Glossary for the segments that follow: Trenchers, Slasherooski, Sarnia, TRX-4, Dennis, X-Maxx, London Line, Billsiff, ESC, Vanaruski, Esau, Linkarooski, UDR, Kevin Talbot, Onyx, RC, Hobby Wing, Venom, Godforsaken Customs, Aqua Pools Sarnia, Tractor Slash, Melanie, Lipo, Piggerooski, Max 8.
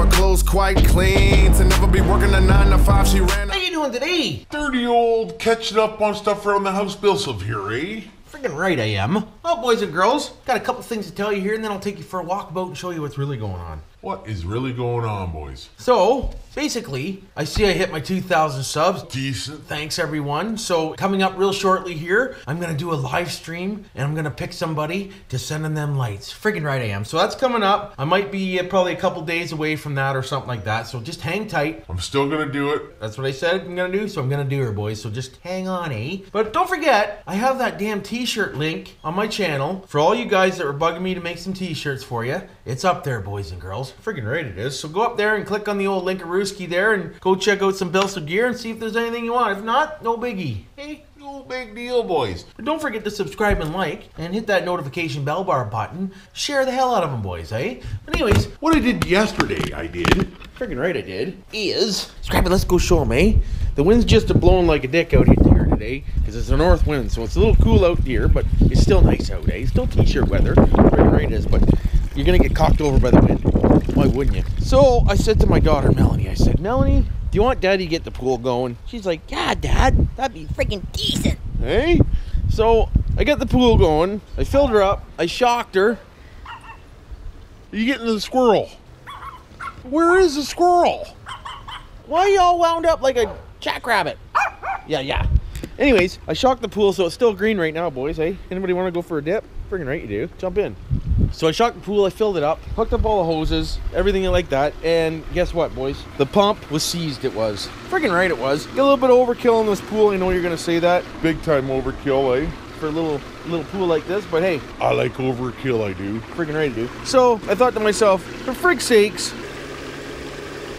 her clothes quite clean. To never be working a 9-to-5, she ran. What are you doing today? 30-year-old catching up on stuff around the house, Billsiff here, eh? Freaking right I am. Well, boys and girls, got a couple things to tell you here, and then I'll take you for a walk about and show you what's really going on. What is really going on, boys? So, basically, I see I hit my 2,000 subs. Decent. Thanks, everyone. So, coming up real shortly here, I'm going to do a live stream, and I'm going to pick somebody to send in them lights. Freaking right I am. So, that's coming up. I might be probably a couple days away from that or something like that. So, just hang tight. I'm still going to do it. That's what I said I'm going to do, so I'm going to do her, boys. So, just hang on, eh? But don't forget, I have that damn t-shirt link on my channel for all you guys that were bugging me to make some t-shirts for you. It's up there, boys and girls. Freaking right it is. So go up there and click on the old Linkarooski there and go check out some Billsiff gear and see if there's anything you want. If not, no biggie. Hey, no big deal, boys. But don't forget to subscribe and like and hit that notification bell bar button. Share the hell out of them, boys, eh? But anyways, what I did yesterday, I did. Freaking right I did. Is, subscribe and let's go show them, eh? The wind's just blowing like a dick out here today because it's a north wind, so it's a little cool out here, but it's still nice out, eh? Still t-shirt weather. Freaking right it is, but you're gonna get cocked over by the wind. Why wouldn't you? So I said to my daughter, Melanie, I said, Melanie, do you want Daddy to get the pool going? She's like, yeah, Dad, that'd be freaking decent. Hey? So I got the pool going. I filled her up. I shocked her. Are you getting the squirrel? Where is the squirrel? Why are you all wound up like a jackrabbit? Yeah, yeah. Anyways, I shocked the pool, so it's still green right now, boys, hey? Anybody want to go for a dip? Freaking right you do. Jump in. So I shocked the pool, I filled it up, hooked up all the hoses, everything like that, and guess what, boys? The pump was seized, it was. Freaking right it was. Get a little bit of overkill in this pool, I know you're going to say that. Big time overkill, eh? For a little pool like this, but hey. I like overkill, I do. Freaking right I do. So I thought to myself, for frig's sakes,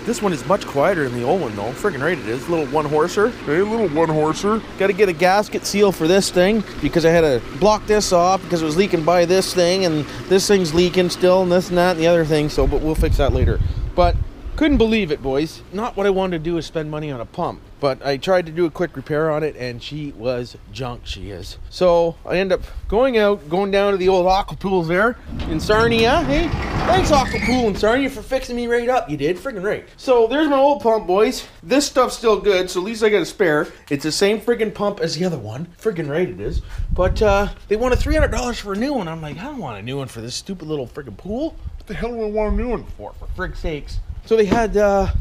this one is much quieter than the old one, though. Freaking right it is. Little one-horser. Hey, little one-horser. Got to get a gasket seal for this thing because I had to block this off because it was leaking by this thing, and this thing's leaking still, and this and that and the other thing, so, but we'll fix that later. But couldn't believe it, boys. Not what I wanted to do is spend money on a pump, but I tried to do a quick repair on it, and she was junk, she is. So I end up going down to the old Aqua Pools there in Sarnia, hey? Thanks, Aqua Pool and Sarnia, for fixing me right up. You did, freaking right. So there's my old pump, boys. This stuff's still good, so at least I got a spare. It's the same freaking pump as the other one. Freaking right it is. But they wanted $300 for a new one. I'm like, I don't want a new one for this stupid little freaking pool. What the hell do I want a new one for frig's sakes? So they had a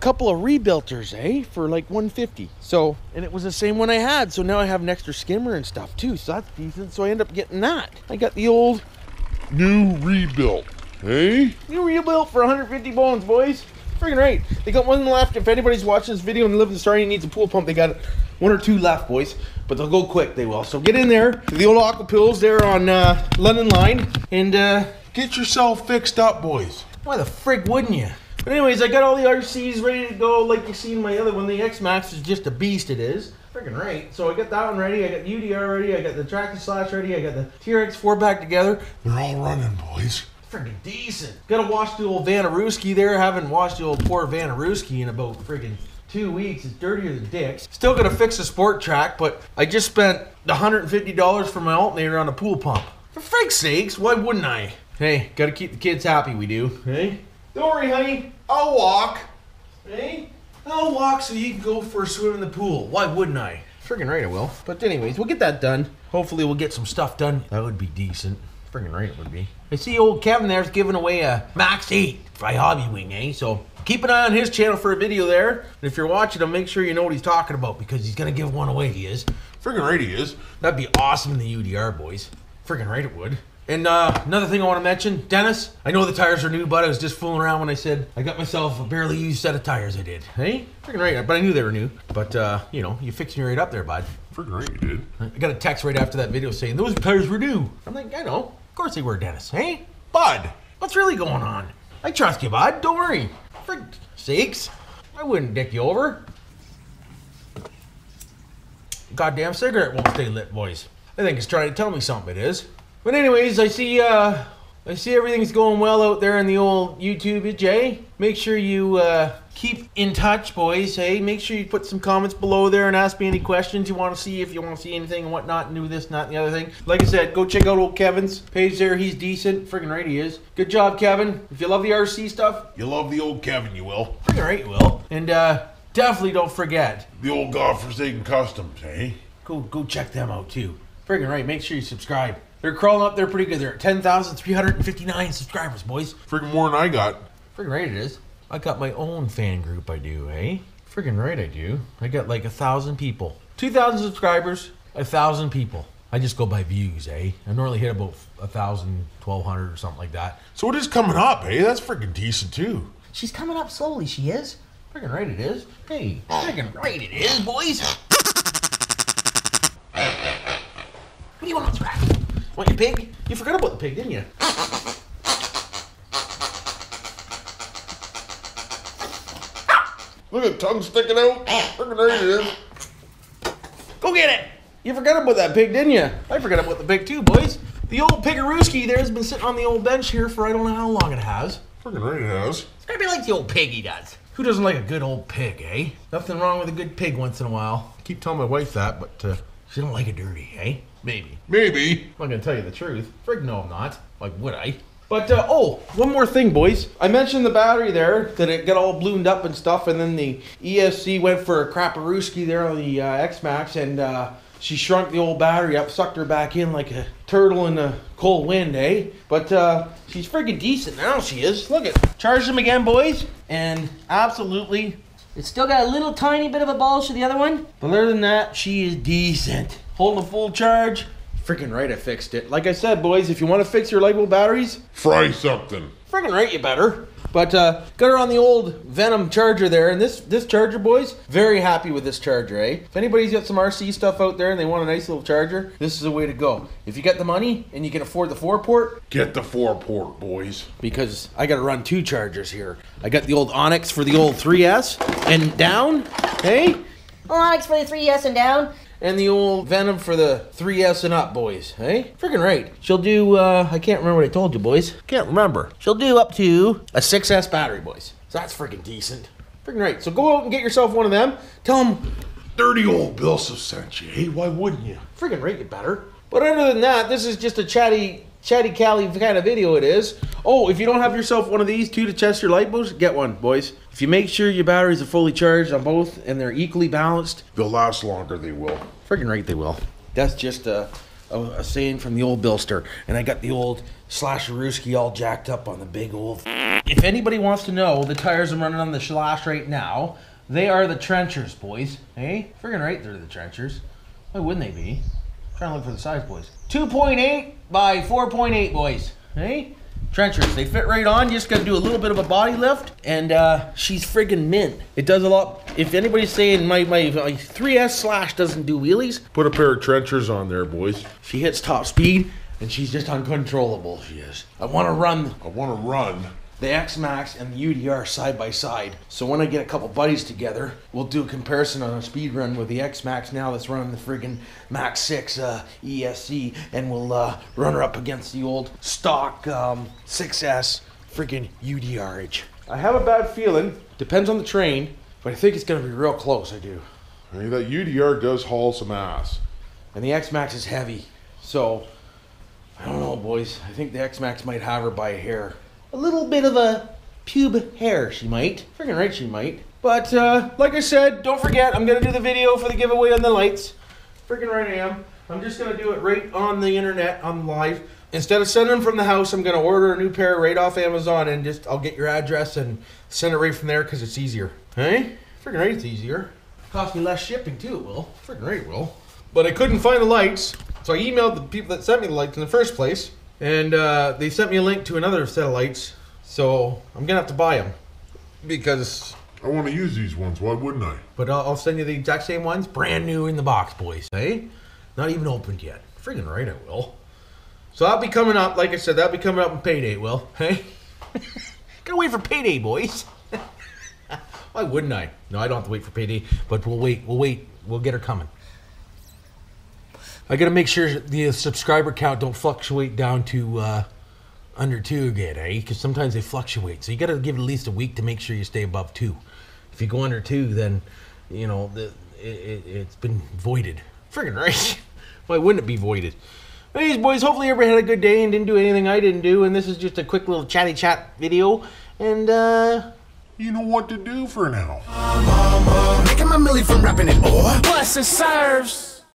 couple of rebuilters, eh, for like 150. So, and it was the same one I had. So now I have an extra skimmer and stuff too. So that's decent. So I end up getting that. I got the old new rebuilt. Hey? New rebuilt for 150 bones, boys. Freaking right. They got one left. If anybody's watching this video and lives in Sarnia and needs a pool pump, they got one or two left, boys. But they'll go quick, they will. So get in there to the old Aqua Pools there on London Line and get yourself fixed up, boys. Why the frig wouldn't you? But anyways, I got all the RCs ready to go. Like you see in my other one, the X-Maxx is just a beast, it is. Freaking right. So I got that one ready. I got the UDR ready. I got the Tractor Slash ready. I got the TRX-4 back together. They're all running, boys. Freaking decent. Gotta wash the old Vanaruski there. Haven't washed the old poor Vanaruski in about freaking 2 weeks. It's dirtier than dicks. Still gotta fix the sport track, but I just spent $150 for my alternator on a pool pump. For frig's sakes, why wouldn't I? Hey, gotta keep the kids happy, we do. Hey? Don't worry, honey. I'll walk. Hey? I'll walk so you can go for a swim in the pool. Why wouldn't I? Freaking right I will. But anyways, we'll get that done. Hopefully we'll get some stuff done. That would be decent. Freaking right it would be. I see old Kevin there's giving away a Max 8 by Hobby Wing, eh? So keep an eye on his channel for a video there. And if you're watching him, make sure you know what he's talking about because he's going to give one away, he is. Freaking right he is. That'd be awesome in the UDR, boys. Freaking right it would. And another thing I want to mention, Dennis, I know the tires are new, but I was just fooling around when I said I got myself a barely used set of tires, I did. Hey? Freaking right, but I knew they were new. But, you know, you fixed me right up there, bud. Freaking right, you did. I got a text right after that video saying, those tires were new. I'm like, I know. Of course they were, Dennis. Hey? Bud, what's really going on? I trust you, bud. Don't worry. For sakes, I wouldn't dick you over. Goddamn cigarette won't stay lit, boys. I think it's trying to tell me something, it is. But anyways, I see I see everything's going well out there in the old YouTube, Jay. Make sure you keep in touch, boys, hey? Make sure you put some comments below there and ask me any questions you want to see, if you want to see anything and whatnot, and do this, not the other thing. Like I said, go check out old Kevin's page there. He's decent. Friggin' right he is. Good job, Kevin. If you love the RC stuff, you love the old Kevin, you will. Friggin' right you will. And definitely don't forget the old Godforsaken Customs, hey? Go check them out, too. Friggin' right. Make sure you subscribe. They're crawling up there pretty good. They're at 10,359 subscribers, boys. Friggin' more than I got. Friggin' right it is. I got my own fan group, I do, eh? Friggin' right I do. I got like 1,000 people. 2,000 subscribers, 1,000 people. I just go by views, eh? I normally hit about 1,000, 1,200 or something like that. So it is coming up, eh? That's friggin' decent, too. She's coming up slowly, she is. Friggin' right it is. Hey, friggin' right it is, boys. What do you want, Scrappy? What, you pig? You forgot about the pig, didn't you? Look at the tongue sticking out. There it is. Go get it! You forgot about that pig, didn't you? I forgot about the pig too, boys. The old Piggerooski there has been sitting on the old bench here for I don't know how long it has. Friggin' right it has. Scrappy likes the old pig, he does. Who doesn't like a good old pig, eh? Nothing wrong with a good pig once in a while. I keep telling my wife that, but she don't like it dirty, eh? Maybe. Maybe. I'm not going to tell you the truth. Frig no, I'm not. Like, would I? But, oh, one more thing, boys. I mentioned the battery there, that it got all ballooned up and stuff, and then the ESC went for a crapperooski there on the X-Maxx, and she shrunk the old battery up, sucked her back in like a turtle in a cold wind, eh? But she's friggin' decent now, she is. Look at charge them again, boys, and absolutely... It's still got a little tiny bit of a bulge to the other one. But other than that, she is decent. Holding a full charge. Freaking right I fixed it. Like I said, boys, if you want to fix your LIGO batteries, fry something. Freaking right you better. But got her on the old Venom charger there. And this charger, boys, very happy with this charger, eh? If anybody's got some RC stuff out there and they want a nice little charger, this is the way to go. If you got the money and you can afford the 4-port, get the 4-port, boys. Because I got to run 2 chargers here. I got the old Onyx for the old 3S and down, hey? Onyx for the 3S and down. And the old Venom for the 3S and up, boys, hey? Friggin' right. She'll do, I can't remember what I told you, boys. Can't remember. She'll do up to a 6S battery, boys. So that's friggin' decent. Friggin' right. So go out and get yourself one of them. Tell them, dirty old Billsiff sent you, hey? Why wouldn't you? Friggin' right, you better. But other than that, this is just a chatty Cali kind of video it is. Oh, if you don't have yourself one of these two to test your light bulbs, get one, boys. If you make sure your batteries are fully charged on both and they're equally balanced, they'll last longer, they will. Friggin' right they will. That's just a saying from the old Billster. And I got the old Slasherooski all jacked up on the big old... If anybody wants to know, the tires I'm running on the Slash right now, they are the Trenchers, boys. Hey? Friggin' right they're the Trenchers. Why wouldn't they be? I'm trying to look for the size, boys. 2.8 by 4.8, boys. Hey? Trenchers, they fit right on. You just gotta do a little bit of a body lift, and she's friggin' mint. It does a lot. If anybody's saying my 3S Slash doesn't do wheelies, put a pair of Trenchers on there, boys. She hits top speed, and she's just uncontrollable, she is. I wanna run the X-Maxx and the UDR side by side. So when I get a couple buddies together, we'll do a comparison on a speed run with the X-Maxx now that's running the friggin' Max 6 ESC, and we'll run her up against the old stock 6S friggin' UDRH. I have a bad feeling, depends on the train, but I think it's gonna be real close, I do. I mean, that UDR does haul some ass. And the X-Maxx is heavy, so I don't know, boys. I think the X-Maxx might have her by a hair. A little bit of a pube hair, she might. Friggin' right she might. But, like I said, don't forget, I'm gonna do the video for the giveaway on the lights. Friggin' right I am. I'm just gonna do it right on the internet, on live. Instead of sending them from the house, I'm gonna order a new pair right off Amazon, and just, I'll get your address and send it right from there, because it's easier. Hey? Friggin' right it's easier. Cost me less shipping too, it will. Friggin' right it will. But I couldn't find the lights, so I emailed the people that sent me the lights in the first place. And they sent me a link to another set of lights, so I'm gonna have to buy them because I want to use these ones. Why wouldn't I? But I'll send you the exact same ones, brand new in the box, boys. Hey, not even opened yet. Friggin' right, I will. So that'll be coming up. Like I said, that'll be coming up in payday. Will, hey, gotta wait for payday, boys. Why wouldn't I? No, I don't have to wait for payday, but we'll wait. We'll get her coming. I gotta make sure the subscriber count don't fluctuate down to under 2 again, eh? Because sometimes they fluctuate. So you got to give it at least a week to make sure you stay above 2. If you go under 2, then, you know, it's been voided. Friggin' right. Why wouldn't it be voided? Anyways, boys, hopefully everybody had a good day and didn't do anything I didn't do. And this is just a quick little chatty chat video. And, you know what to do for now. Making my milli from rapping it more. Plus it serves.